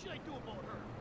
should I do about her?